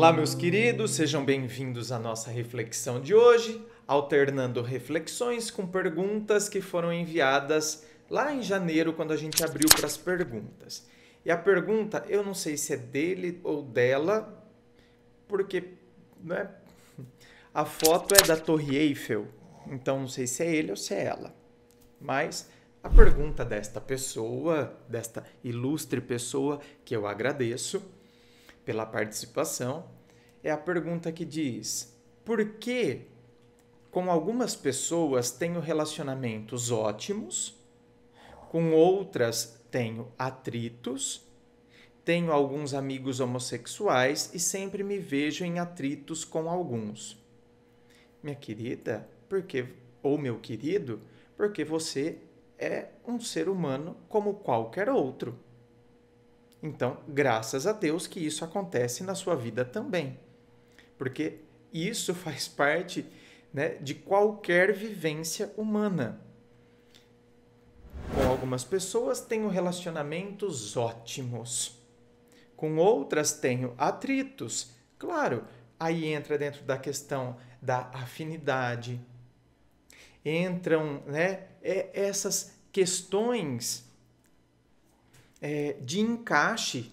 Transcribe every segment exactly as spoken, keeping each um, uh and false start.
Olá, meus queridos, sejam bem-vindos à nossa reflexão de hoje, alternando reflexões com perguntas que foram enviadas lá em janeiro, quando a gente abriu para as perguntas. E a pergunta, eu não sei se é dele ou dela, porque, né, a foto é da Torre Eiffel, então não sei se é ele ou se é ela, mas a pergunta desta pessoa, desta ilustre pessoa, que eu agradeço pela participação, é a pergunta que diz: por que com algumas pessoas tenho relacionamentos ótimos, com outras tenho atritos, tenho alguns amigos homossexuais e sempre me vejo em atritos com alguns? Minha querida, porque, ou meu querido, porque você é um ser humano como qualquer outro. Então, graças a Deus que isso acontece na sua vida também. Porque isso faz parte, né, de qualquer vivência humana. Com algumas pessoas tenho relacionamentos ótimos. Com outras tenho atritos. Claro, aí entra dentro da questão da afinidade. Entram, né, essas questões É, de encaixe.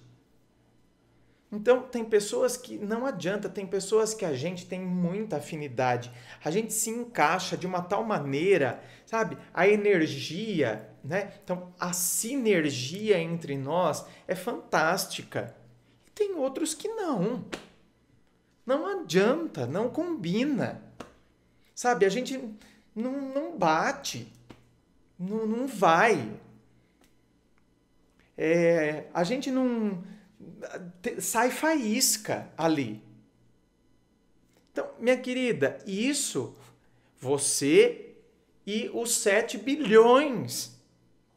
Então, tem pessoas que não adianta, tem pessoas que a gente tem muita afinidade, a gente se encaixa de uma tal maneira, sabe? A energia, né? Então, a sinergia entre nós é fantástica. E tem outros que não. Não adianta, não combina. Sabe? A gente não, não bate, não, não vai. É, a gente não... sai faísca ali. Então, minha querida, isso, você e os sete bilhões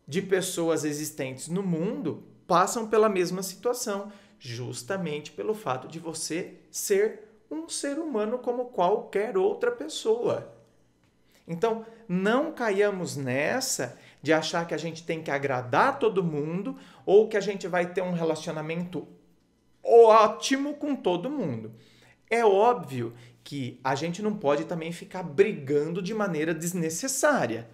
de pessoas existentes no mundo passam pela mesma situação, justamente pelo fato de você ser um ser humano como qualquer outra pessoa. Então, não caiamos nessa de achar que a gente tem que agradar todo mundo ou que a gente vai ter um relacionamento ótimo com todo mundo. É óbvio que a gente não pode também ficar brigando de maneira desnecessária.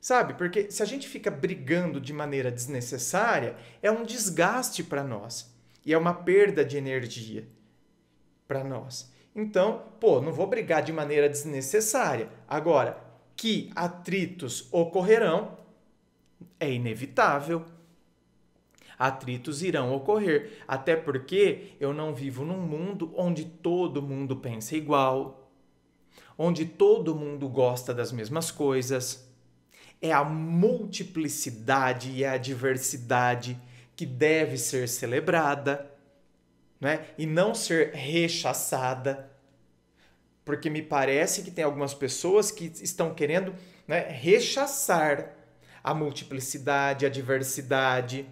Sabe? Porque se a gente fica brigando de maneira desnecessária, é um desgaste para nós e é uma perda de energia para nós. Então, pô, não vou brigar de maneira desnecessária. Agora, que atritos ocorrerão é inevitável. Atritos irão ocorrer, até porque eu não vivo num mundo onde todo mundo pensa igual, onde todo mundo gosta das mesmas coisas. É a multiplicidade e a diversidade que deve ser celebrada, né? E não ser rechaçada. Porque me parece que tem algumas pessoas que estão querendo, né, rechaçar a multiplicidade, a diversidade.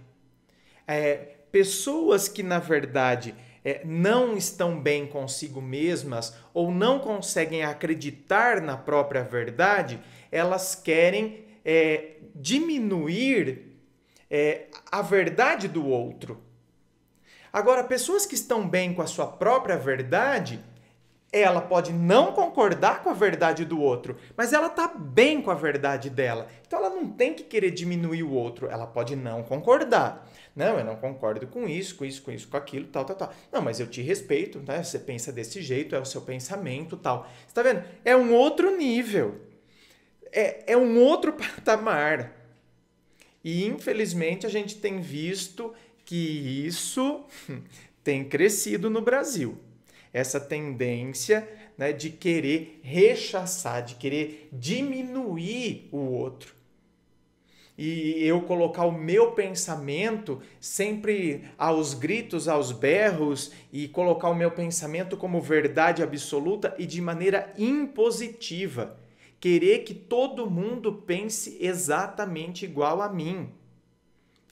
É, pessoas que, na verdade, é, não estão bem consigo mesmas ou não conseguem acreditar na própria verdade, elas querem é, diminuir é, a verdade do outro. Agora, pessoas que estão bem com a sua própria verdade, ela pode não concordar com a verdade do outro, mas ela está bem com a verdade dela. Então, ela não tem que querer diminuir o outro. Ela pode não concordar. Não, eu não concordo com isso, com isso, com isso, com aquilo, tal, tal, tal. Não, mas eu te respeito, né? Você pensa desse jeito, é o seu pensamento, tal. Você está vendo? É um outro nível. É, é um outro patamar. E, infelizmente, a gente tem visto que isso tem crescido no Brasil. Essa tendência, né, de querer rechaçar, de querer diminuir o outro. E eu colocar o meu pensamento sempre aos gritos, aos berros, e colocar o meu pensamento como verdade absoluta e de maneira impositiva. Querer que todo mundo pense exatamente igual a mim.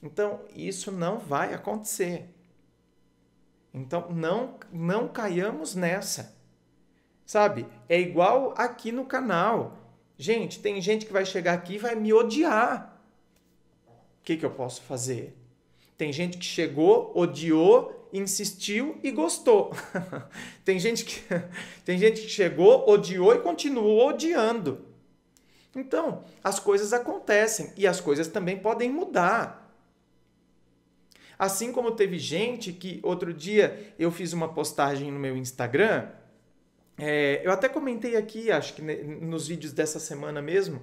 Então, isso não vai acontecer. Então, não, não caiamos nessa, sabe? É igual aqui no canal. Gente, tem gente que vai chegar aqui e vai me odiar. O que que eu posso fazer? Tem gente que chegou, odiou, insistiu e gostou. Tem gente que, tem gente que chegou, odiou e continuou odiando. Então, as coisas acontecem e as coisas também podem mudar. Assim como teve gente que outro dia eu fiz uma postagem no meu Instagram, é, eu até comentei aqui, acho que nos vídeos dessa semana mesmo,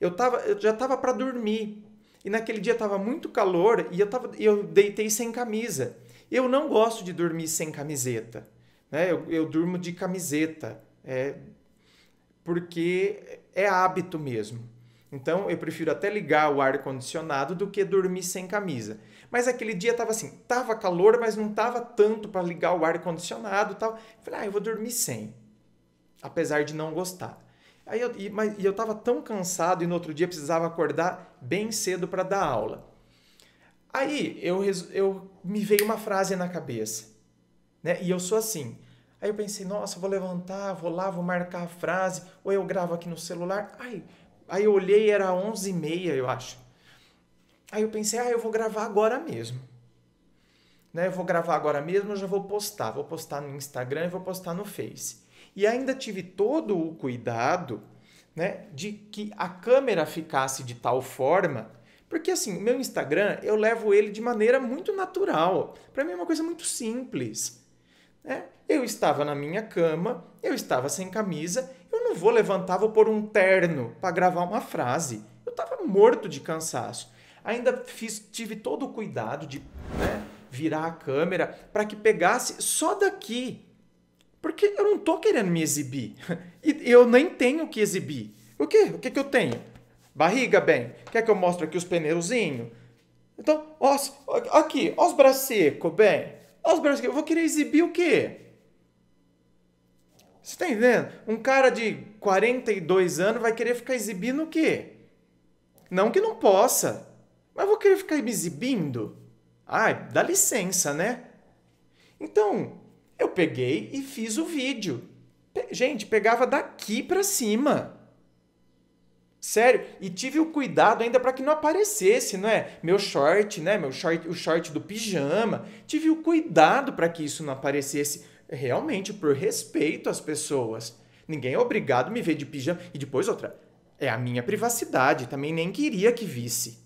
eu, tava, eu já estava para dormir e naquele dia estava muito calor e eu, tava, eu deitei sem camisa. Eu não gosto de dormir sem camiseta, né? eu, eu durmo de camiseta, é, porque é hábito mesmo. Então, eu prefiro até ligar o ar-condicionado do que dormir sem camisa. Mas aquele dia estava assim, estava calor, mas não estava tanto para ligar o ar-condicionado e tal. Falei, ah, eu vou dormir sem, apesar de não gostar. Aí eu, e, mas, e eu estava tão cansado e no outro dia precisava acordar bem cedo para dar aula. Aí eu, eu, me veio uma frase na cabeça, né? E eu sou assim. Aí eu pensei, nossa, vou levantar, vou lá, vou marcar a frase, ou eu gravo aqui no celular, ai... Aí eu olhei, era onze e meia, eu acho. Aí eu pensei, ah, eu vou gravar agora mesmo. Né? Eu vou gravar agora mesmo, eu já vou postar. Vou postar no Instagram e vou postar no Face. E ainda tive todo o cuidado, né, de que a câmera ficasse de tal forma... Porque assim, o meu Instagram, eu levo ele de maneira muito natural. Para mim é uma coisa muito simples. Né? Eu estava na minha cama, eu estava sem camisa... Não vou levantar, vou pôr um terno para gravar uma frase. Eu estava morto de cansaço. Ainda fiz, tive todo o cuidado de, né, virar a câmera para que pegasse só daqui. Porque eu não estou querendo me exibir. E eu nem tenho que exibir. O quê? O que que eu tenho? Barriga, bem. Quer que eu mostre aqui os pneuzinhos? Então, ó, aqui, ó os braços secos, bem. Ó os braços secos. Eu vou querer exibir o quê? Você tá entendendo? Um cara de quarenta e dois anos vai querer ficar exibindo o quê? Não que não possa, mas vou querer ficar me exibindo? Ai, dá licença, né? Então, eu peguei e fiz o vídeo. Pe- gente, pegava daqui pra cima. Sério, e tive o cuidado ainda para que não aparecesse, não é? Meu short, né? Meu short, o short do pijama. Tive o cuidado para que isso não aparecesse. Realmente, por respeito às pessoas. Ninguém é obrigado a me ver de pijama. E depois outra, é a minha privacidade. Também nem queria que visse.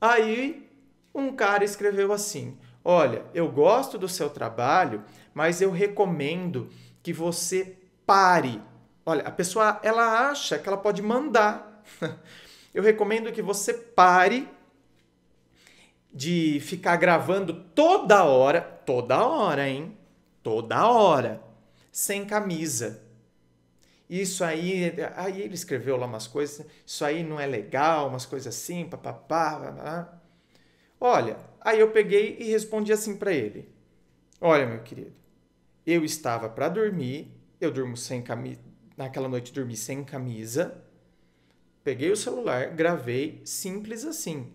Aí, um cara escreveu assim. Olha, eu gosto do seu trabalho, mas eu recomendo que você pare. Olha, a pessoa, ela acha que ela pode mandar. Eu recomendo que você pare de ficar gravando toda hora, toda hora, hein? Toda hora, sem camisa. Isso aí, aí ele escreveu lá umas coisas, isso aí não é legal, umas coisas assim, papapá, papapá. Olha, aí eu peguei e respondi assim para ele. Olha, meu querido, eu estava para dormir, eu durmo sem camisa, naquela noite dormi sem camisa, peguei o celular, gravei, simples assim.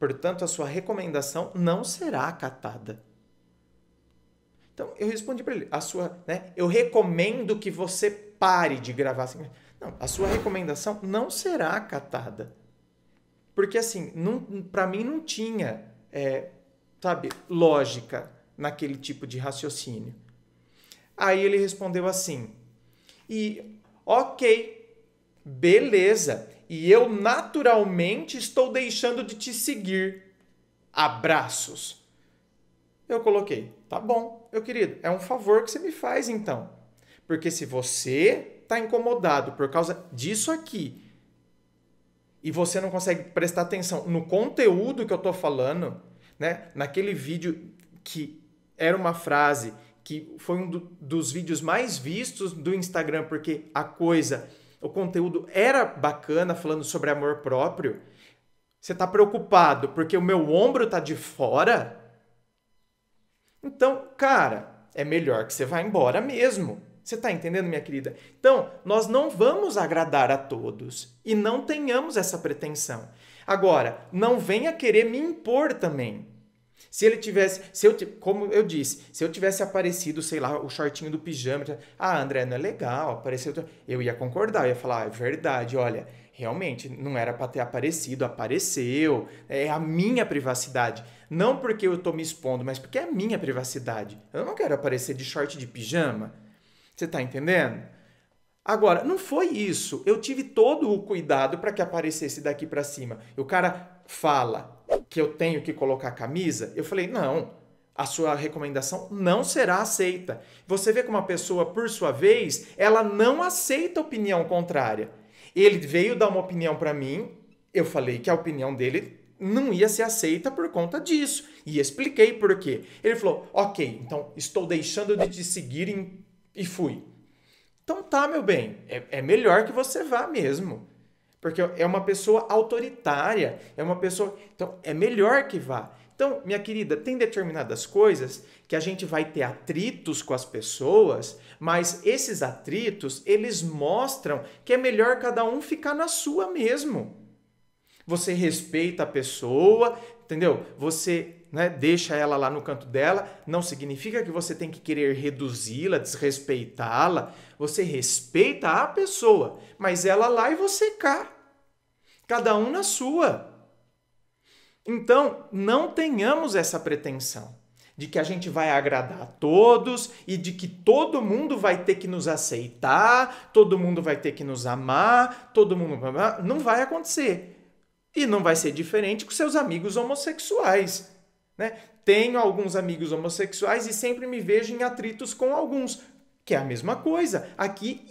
Portanto, a sua recomendação não será acatada. Então, eu respondi para ele, a sua, né, eu recomendo que você pare de gravar assim. Não, a sua recomendação não será acatada. Porque, assim, para mim não tinha, é, sabe, lógica naquele tipo de raciocínio. Aí ele respondeu assim, e ok, beleza. E eu naturalmente estou deixando de te seguir. Abraços. Eu coloquei, tá bom, meu querido, é um favor que você me faz então. Porque se você está incomodado por causa disso aqui e você não consegue prestar atenção no conteúdo que eu estou falando, né? Naquele vídeo que era uma frase que foi um do, dos vídeos mais vistos do Instagram, porque a coisa... O conteúdo era bacana, falando sobre amor próprio. Você está preocupado porque o meu ombro está de fora? Então, cara, é melhor que você vá embora mesmo. Você está entendendo, minha querida? Então, nós não vamos agradar a todos. E não tenhamos essa pretensão. Agora, não venha querer me impor também. Se ele tivesse, se eu, como eu disse, se eu tivesse aparecido, sei lá, o shortinho do pijama, ah, André, não é legal, apareceu, eu ia concordar, eu ia falar, ah, é verdade, olha, realmente não era para ter aparecido, apareceu, é a minha privacidade, não porque eu tô me expondo, mas porque é a minha privacidade, eu não quero aparecer de short de pijama, você tá entendendo? Agora, não foi isso, eu tive todo o cuidado para que aparecesse daqui para cima, e o cara fala que eu tenho que colocar a camisa, eu falei, não, a sua recomendação não será aceita. Você vê que uma pessoa, por sua vez, ela não aceita opinião contrária. Ele veio dar uma opinião para mim, eu falei que a opinião dele não ia ser aceita por conta disso. E expliquei por quê. Ele falou, ok, então estou deixando de te seguir e fui. Então tá, meu bem, é, é melhor que você vá mesmo. Porque é uma pessoa autoritária, é uma pessoa... Então, é melhor que vá. Então, minha querida, tem determinadas coisas que a gente vai ter atritos com as pessoas, mas esses atritos, eles mostram que é melhor cada um ficar na sua mesmo. Você respeita a pessoa, entendeu? Você, né, deixa ela lá no canto dela, não significa que você tem que querer reduzi-la, desrespeitá-la. Você respeita a pessoa, mas ela lá e você cá. Cada um na sua. Então, não tenhamos essa pretensão de que a gente vai agradar a todos e de que todo mundo vai ter que nos aceitar, todo mundo vai ter que nos amar, todo mundo... Não vai acontecer. E não vai ser diferente com seus amigos homossexuais, né? Tenho alguns amigos homossexuais e sempre me vejo em atritos com alguns, que é a mesma coisa, aqui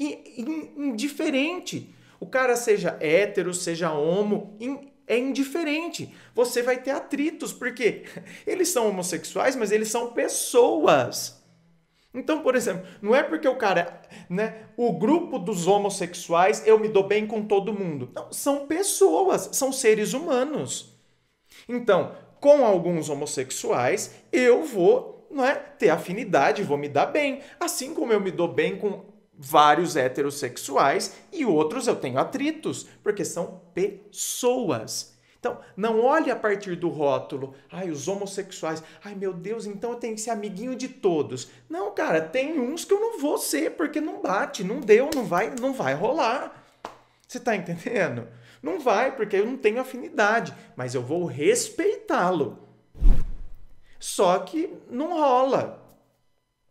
indiferente. O cara seja hétero, seja homo, é indiferente. Você vai ter atritos, porque eles são homossexuais, mas eles são pessoas. Então, por exemplo, não é porque o cara, né, o grupo dos homossexuais, eu me dou bem com todo mundo. Não, são pessoas, são seres humanos. Então, com alguns homossexuais, eu vou... não é, ter afinidade, vou me dar bem. Assim como eu me dou bem com vários heterossexuais e outros eu tenho atritos, porque são pessoas. Então, não olhe a partir do rótulo, ai, os homossexuais, ai, meu Deus, então eu tenho que ser amiguinho de todos. Não, cara, tem uns que eu não vou ser, porque não bate, não deu, não vai, não vai rolar. Você tá entendendo? Não vai, porque eu não tenho afinidade, mas eu vou respeitá-lo. Só que não rola,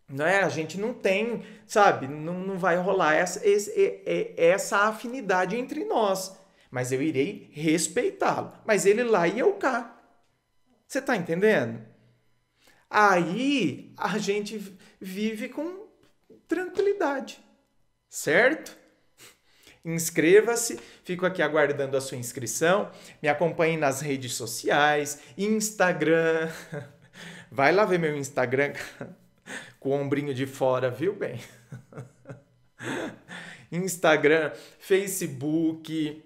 né? A gente não tem, sabe, não, não vai rolar essa, essa afinidade entre nós, mas eu irei respeitá-lo, mas ele lá e eu cá, você tá entendendo? Aí a gente vive com tranquilidade, certo? Inscreva-se, fico aqui aguardando a sua inscrição, me acompanhe nas redes sociais, Instagram... Vai lá ver meu Instagram com o ombrinho de fora, viu, bem? Instagram, Facebook.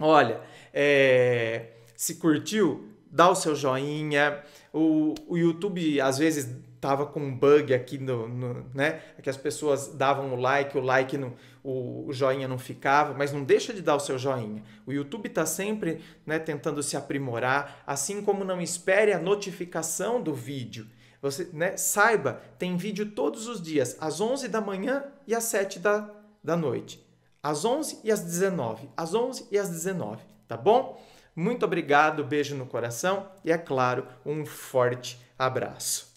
Olha, é, se curtiu, dá o seu joinha. O, o YouTube, às vezes, tava com um bug aqui, no, no, né? Que as pessoas davam o like, o like, no, o, o joinha não ficava, mas não deixa de dar o seu joinha. O YouTube tá sempre, né, tentando se aprimorar, assim como não espere a notificação do vídeo. Você, né, saiba, tem vídeo todos os dias, às onze da manhã e às sete da, da noite. Às onze e às dezenove, às onze e às dezenove, tá bom? Muito obrigado, beijo no coração e, é claro, um forte abraço.